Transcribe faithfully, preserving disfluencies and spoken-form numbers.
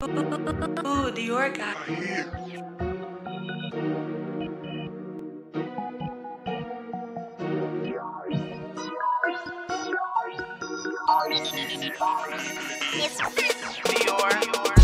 Ooh, Dior got it. It's Dior.